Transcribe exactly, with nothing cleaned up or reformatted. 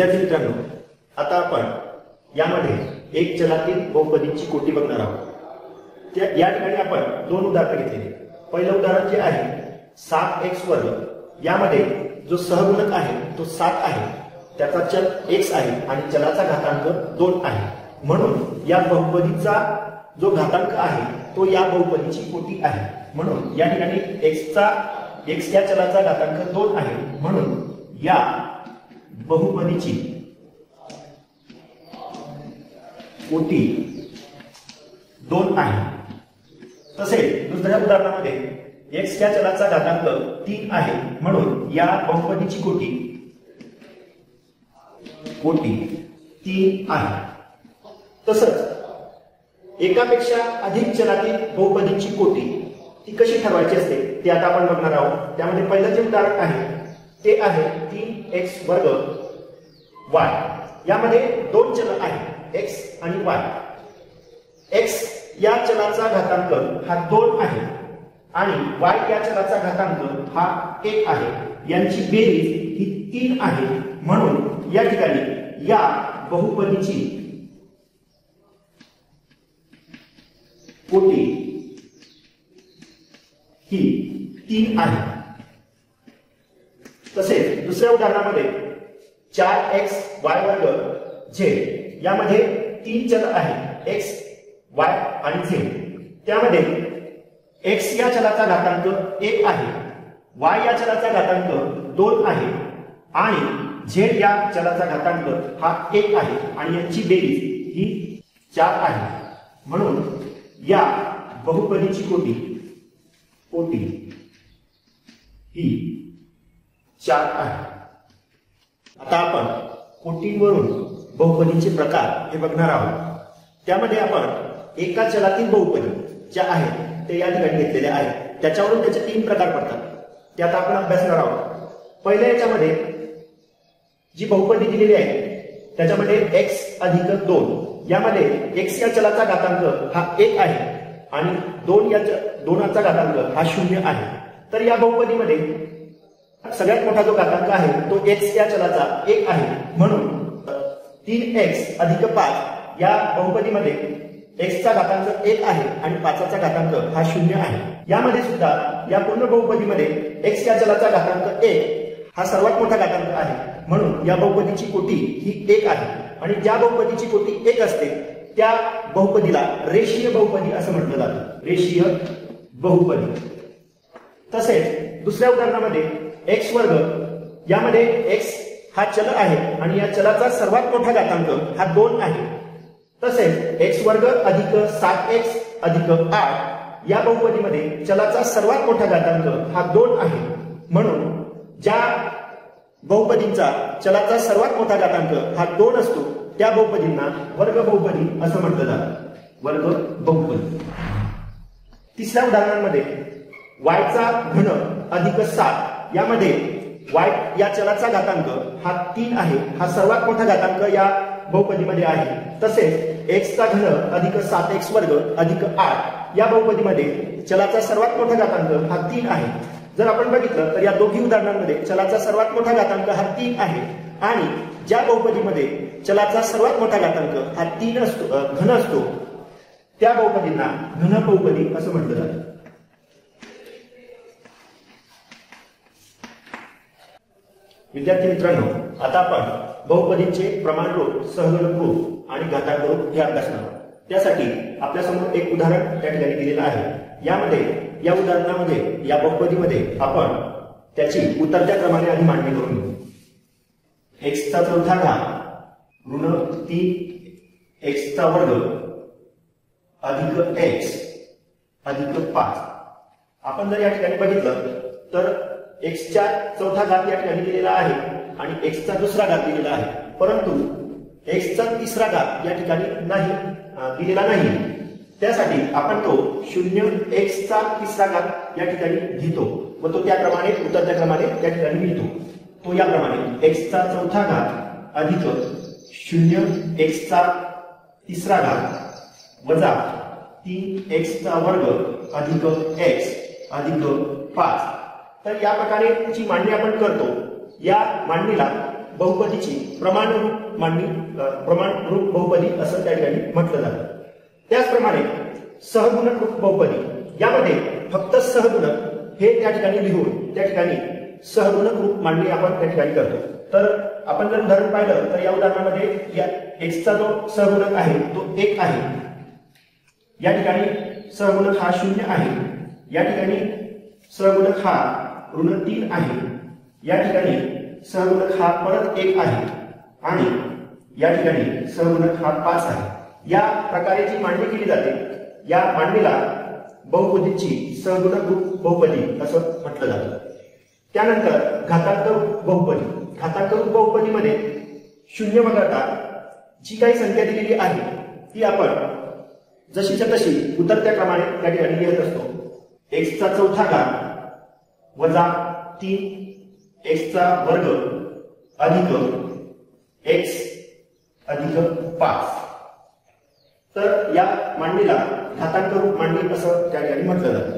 विद्यार्थी आता आपण यामध्ये एक चलातील बहुपदीची कोटी बघणार आहोत। त्या या ठिकाणी आपण दोन उदाहरण घेतले। पहिलं उदाहरण जे आहे सात एक्स वर्ग, यामध्ये जो सहगुणक आहे तो सात आहे, त्याचा चल x आहे आणि चलाचा घातांक दोन आहे, म्हणून या बहुपदीचा जो घातांक आहे तो या बहुपदीची कोटी आहे। म्हणून या ठिकाणी x चा x या चलाचा घातांक दोन आहे, म्हणून या बहुपदीची कोटी दोन आहे। तसेच दुसऱ्या उदाहरणामध्ये x या चलाचा घातांक तीन आहे, म्हणून या बहुपदीची कोटी कोटी तीन आहे। तसंच एकापेक्षा अधिक चलातील बहुपदीची कोटी ती कशी ठरवायची असते ते आता आपण बघणार आहोत। त्यामध्ये पहिलं जे उदाहरण आहे ते आहे तीन एक्स वर्ग वाय, यामध्ये दोन चल आहेत एक्स आणि वाय। एक्स या चलाचा घातांक हा दोन आहे आणि y या चलाचा घातांक हा एक आहे, यांची बेरीज ही तीन आहे, म्हणून या ठिकाणी या बहुपदीची कोटी ही तीन आहे। तसेच दुसऱ्या उदाहरणामध्ये चार एक्स वाय वर्ग झेड, यामध्ये तीन चल आहेत एक्स वाय आणि झेड, त्यामध्ये एक्स या चलाचा घातांक एक आहे, y या चलाचा घातांक दोन आहे आणि z या चलाचा घातांक हा एक आहे आणि यांची बेरीज ही चार आहे, म्हणून या बहुपदीची कोटी कोटी ही चार आहे। आता आपण कोटींवरून बहुपदीचे प्रकार हे बघणार आहोत। त्यामध्ये आपण एका चलातील बहुपदी ज्या आहेत ते या ठिकाणी घेतलेले आहेत, त्याच्यावरून त्याचे तीन प्रकार पडतात, ते आता आपण अभ्यासणार आहोत। पहिल्या याच्यामध्ये जी बहुपदी दिलेली आहे त्याच्यामध्ये एक्स अधिक दोन, यामध्ये एक्स या चलाचा घातांक हा एक आहे आणि दोन या दोनाचा घातांक हा शून्य आहे, तर या बहुपदीमध्ये सगळ्यात मोठा जो घातांक आहे तो एक्स या चलाचा एक आहे, म्हणून तीन एक्स अधिक पाच या बहुपदीमध्ये एक्स चा घातांक एक आहे आणि पाचाचा घातांक हा शून्य आहे। यामध्ये सुद्धा या पूर्ण बहुपदीमध्ये एक्स या चलाचा घातांक एक हा सर्वात मोठा घातांक आहे, म्हणून या बहुपदीची कोटी ही एक आहे आणि ज्या बहुपदीची कोटी एक असते त्या बहुपदीला रेषीय बहुपदी असं म्हटलं जातं, रेषीय बहुपदी। तसेच दुसऱ्या उदाहरणामध्ये एक्स वर्ग, यामध्ये एक्स हा चल आहे आणि या चलाचा सर्वात मोठा घातांक हा दोन आहे। तसेच एक्स वर्ग अधिक सात एक्स अधिक आठ, या बहुपदीमध्ये चलाचा सर्वात मोठा घातांक हा दोन आहे, म्हणून ज्या बहुपदींचा चलाचा सर्वात मोठा घातांक हा दोन असतो त्या बहुपदींना वर्ग बहुपदी असं म्हटलं जातं, वर्ग बहुपदी। तिसऱ्या उदाहरणामध्ये वायचा घन अधिक सात, यामध्ये वाय या चलाचा घातांक हा तीन आहे, हा सर्वात मोठा घातांक या बहुपदीमध्ये आहे। तसेच एक्स चा घन अधिक सात एक्स वर्ग अधिक आठ, या बहुपदीमध्ये चलाचा सर्वात मोठा घातांक हा तीन आहे। जर आपण बघितलं तर या दोघी उदाहरणांमध्ये चलाचा सर्वात मोठा घातांक हा तीन आहे आणि ज्या बहुपदीमध्ये चलाचा सर्वात मोठा घातांक हा तीन असतो घन असतो त्या बहुपदींना घन बहुपदी असं म्हटलं जातं। विद्यार्थी मित्रांनो, आता आपण बहुपदींचे प्रमाण रूप, सहगुणक रूप आणि घातांक रूप हे अभ्यासणार आहोत। त्यासाठी आपल्या समोर एक उदाहरण त्या ठिकाणी दिलेलं आहे। यामध्ये या उदाहरणामध्ये या बहुपदीमध्ये आपण त्याची उतरत्या क्रमाने आधी मांडणी करून घेऊ। एक्स चा चौथा घात ऋण तीन एक्स चा वर्ग अधिक एक्स अधिक पाच। आपण जर या ठिकाणी बघितलं तर एक्सचा चौथा घात या ठिकाणी दिलेला आहे आणि एक्स चा दुसरा घात दिलेला आहे, परंतु एक्स चा तिसरा घात या ठिकाणी नाही दिलेला नाही, त्यासाठी आपण तो शून्य एक्स चा तिसरा घात या ठिकाणी घेतो व तो त्या क्रमाने उतरत्या क्रमाने त्या ठिकाणी लिहितो। तो या प्रमाणे एक्स चा चौथा घात अधिक शून्य एक्स चा तिसरा घात वजा तीन एक्स चा वर्ग अधिक एक्स अधिक पाच। तर या प्रकारे जी मांडणी आपण करतो या मांडणीला बहुपदीची प्रमाणरूप मांडणी प्रमाणरूप बहुपदी असं त्या ठिकाणी म्हटलं जातं। त्याचप्रमाणे सहगुणक रूप बहुपदी यामध्ये फक्त सहगुणक हे त्या ठिकाणी लिहून त्या ठिकाणी सहगुणक रूप मांडणी आपण त्या ठिकाणी करतो। तर आपण जर उदाहरण पाहिलं तर या उदाहरणामध्ये या x चा जो सहगुणक आहे तो एक आहे, या ठिकाणी सहगुणक हा शून्य आहे, या ठिकाणी सहगुणक हा ऋण तीन आहे, या ठिकाणी सहगुणक हा परत एक आहे आणि या ठिकाणी सहगुणक हा पाच आहे। या प्रकारे जी मांडणी केली जाते या मांडणीला बहुपदीची सहगुणक रूप बहुपदी असं म्हटलं जातं। त्यानंतर घातांक रूप बहुपदी, घातांक रूप बहुपदीमध्ये शून्य वगळता जी काही संख्या दिलेली आहे ती आपण जशीच्या तशी उतरत्या क्रमाने त्या ठिकाणी लिहित असतो। एक्सचा चौथा घात वजा तीन एक्सचा वर्ग अधिक एक्स अधिक पाच, तर या मांडणीला घातांक रूप मांडणी असं त्या ठिकाणी म्हटलं जातं।